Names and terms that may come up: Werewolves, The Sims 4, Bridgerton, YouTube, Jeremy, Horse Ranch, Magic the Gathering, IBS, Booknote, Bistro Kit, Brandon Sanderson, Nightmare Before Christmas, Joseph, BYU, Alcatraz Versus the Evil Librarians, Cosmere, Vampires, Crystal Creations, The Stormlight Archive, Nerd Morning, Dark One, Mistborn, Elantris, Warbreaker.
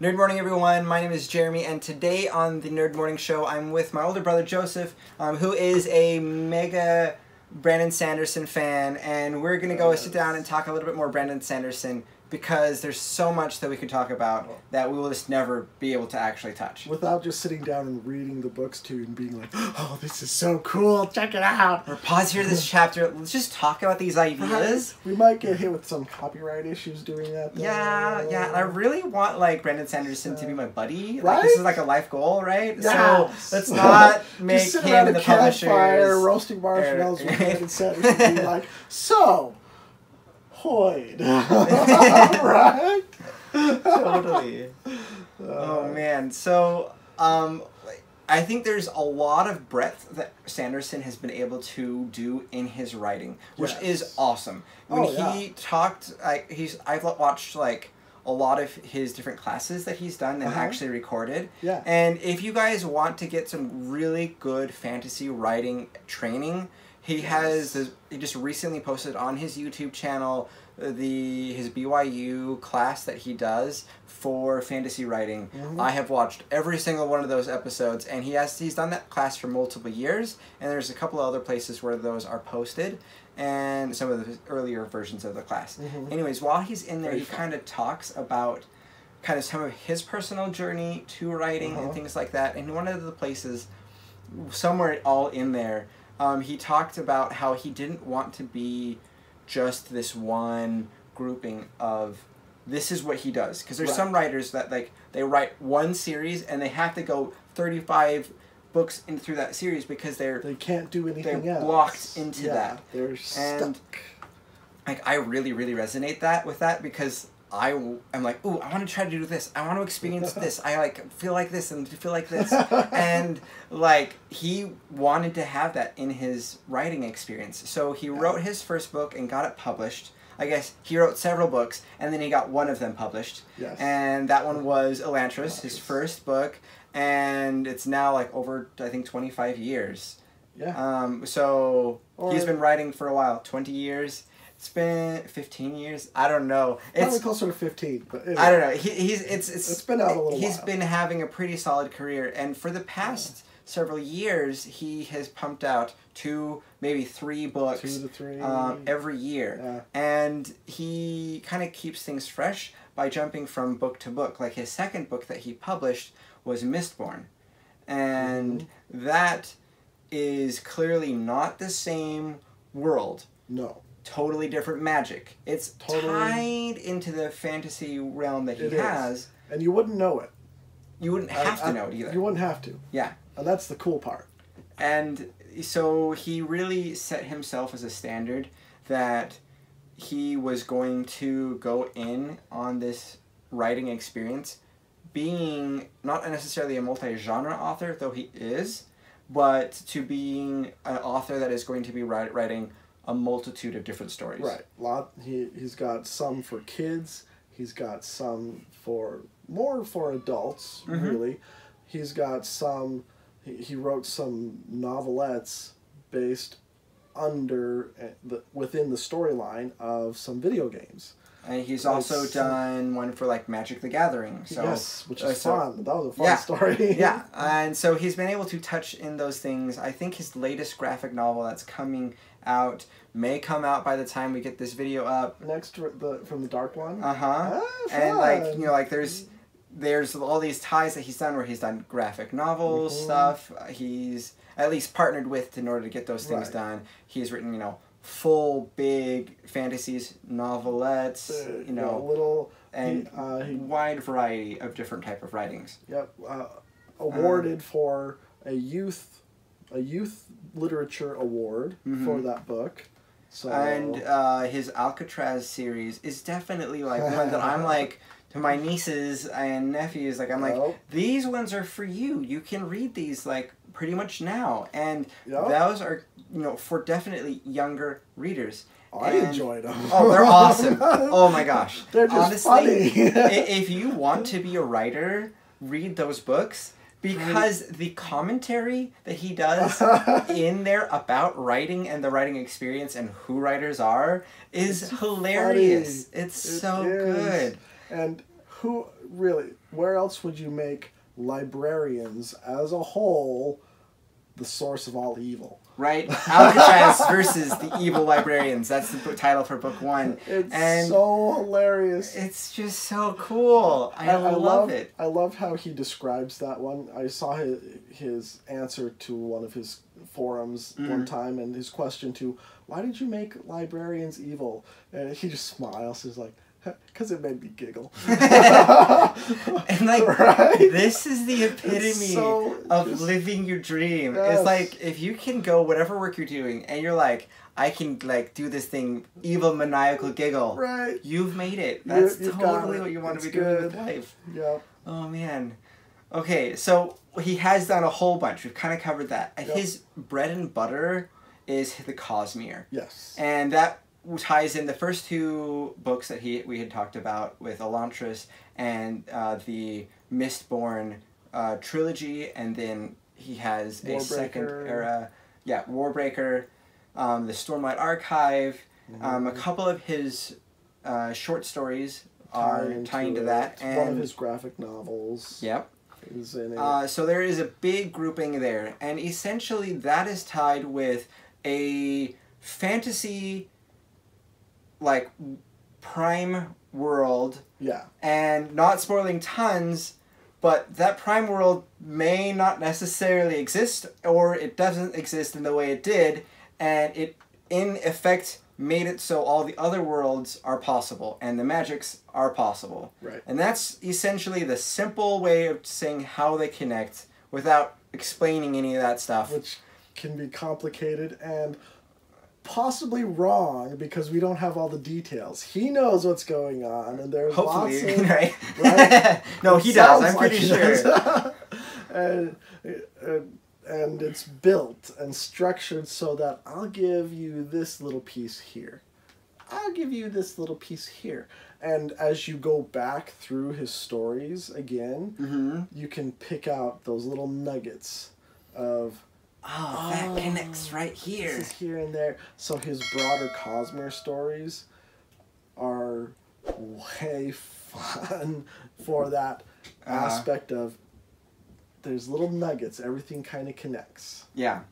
Nerd Morning, everyone. My name is Jeremy, and today on the Nerd Morning Show, I'm with my older brother, Joseph, who is a mega Brandon Sanderson fan, and we're going to go sit down and talk a little bit more Brandon Sanderson, because there's so much that we could talk about that we will just never be able to actually touch. Without just sitting down and reading the books, too, and being like, oh, this is so cool, check it out. Or pause here this chapter, let's just talk about these ideas. We might get hit with some copyright issues doing that. Though. Yeah, I really want, like, Brandon Sanderson to be my buddy. Right? Like, this is like a life goal, right? Yeah. So let's not make just him the publisher. Fire, roasting marshmallows with Brandon Sanderson and be like, so... Hoyd. Right? Totally. Oh, man. So, I think there's a lot of breadth that Sanderson has been able to do in his writing, which is awesome. When he talked, I've watched, like, a lot of his different classes that he's done and actually recorded. Yeah. And if you guys want to get some really good fantasy writing training, he has this, he just recently posted on his YouTube channel his BYU class that he does for fantasy writing. Mm-hmm. I have watched every single one of those episodes, and he's done that class for multiple years, and there's a couple of other places where those are posted, and some of the earlier versions of the class. Mm-hmm. Anyways, while he's in there, he kind of talks about kind of some of his personal journey to writing and things like that, and one of the places, somewhere all in there, he talked about how he didn't want to be just this one grouping of this is what he does. Because there's some writers that, like, they write one series and they have to go 35 books in through that series because they can't do anything else. They're blocked into that. They're stuck. Like, I really, really resonate with that, because I'm like, ooh, I want to try to do this. I want to experience this. I, like, feel like this and feel like this. And, like, he wanted to have that in his writing experience. So he wrote his first book and got it published. I guess he wrote several books, and then he got one of them published. Yes. And that one was Elantris, his first book. And it's now, like, over, I think, 25 years. Yeah. He's been writing for a while, 20 years. It's been 15 years. I don't know. It's probably closer to 15, but anyway. I don't know. It's been out a little while. He's been having a pretty solid career, and for the past several years, he has pumped out 2, maybe 3 books 2 to 3 every year, and he kind of keeps things fresh by jumping from book to book. Like, his second book that he published was Mistborn, and that is clearly not the same world. No. Totally different magic. It's totally tied into the fantasy realm that he has. And you wouldn't know it. You wouldn't have to know it either. You wouldn't have to. Yeah. And that's the cool part. And so he really set himself as a standard that he was going to go in on this writing experience being not necessarily a multi-genre author, though he is, but to being an author that is going to be writing a multitude of different stories. Right. He's got some for kids. He's got some for adults, really. He's got some... He wrote some novelettes based within the storyline of some video games. And he's also done one for, like, Magic the Gathering. So, yes, which is fun. That was a fun story. Yeah, and so he's been able to touch in those things. I think his latest graphic novel that's coming out may come out by the time we get this video up. Next, from the Dark One. And, like, you know, like, there's all these ties that he's done where he's done graphic novels stuff. He's at least partnered with in order to get those things done. He's written, you know, full big fantasies, novelettes, you know, wide variety of different type of writings. Yep, awarded for a youth literature award for that book. So and his Alcatraz series is definitely, like, one that I'm like, to my nieces and nephews, like, I'm like, these ones are for you. You can read these, like, pretty much now. And those are, you know, for definitely younger readers. I enjoyed them. Oh, they're awesome. Oh, my gosh. They're just honestly funny. If you want to be a writer, read those books. Because the commentary that he does in there about writing and the writing experience and who writers are is hilarious. Funny. It's so good. And who really, where else would you make librarians as a whole the source of all evil? Right? Alcatraz Versus the Evil Librarians. That's the title for book one. It's so hilarious. It's just so cool. I love it. I love how he describes that one. I saw his answer to one of his forums one time, and his question to, why did you make librarians evil? And he just smiles. He's like, because it made me giggle. And like, right? This is the epitome of living your dream. Yes. It's like, if you can go whatever work you're doing and you're like, I can like do this thing, evil maniacal giggle. Right. You've made it. That's totally what you want to be doing with life. Yeah. Oh man. Okay, so he has done a whole bunch. We've kind of covered that. Yep. His bread and butter is the Cosmere. Yes. And that ties in the first two books that we had talked about with Elantris and the Mistborn trilogy, and then he has a second era, Warbreaker, the Stormlight Archive. A couple of his short stories are tying to that, and one of his graphic novels. Yep. Is in it. So there is a big grouping there, and essentially that is tied with a fantasy, like, prime world. Yeah. And not spoiling tons, but that prime world may not necessarily exist, or it doesn't exist in the way it did, and it in effect made it so all the other worlds are possible and the magics are possible. Right. And that's essentially the simple way of saying how they connect without explaining any of that stuff, which can be complicated and possibly wrong because we don't have all the details. He knows what's going on, and there's hopefully lots of, right? Right? No, he does. I'm pretty sure. And it's built and structured so that I'll give you this little piece here. I'll give you this little piece here. And as you go back through his stories again, you can pick out those little nuggets of, oh, that connects right here. This is here and there. So his broader Cosmere stories are way fun for that aspect of, there's little nuggets. Everything kind of connects. Yeah.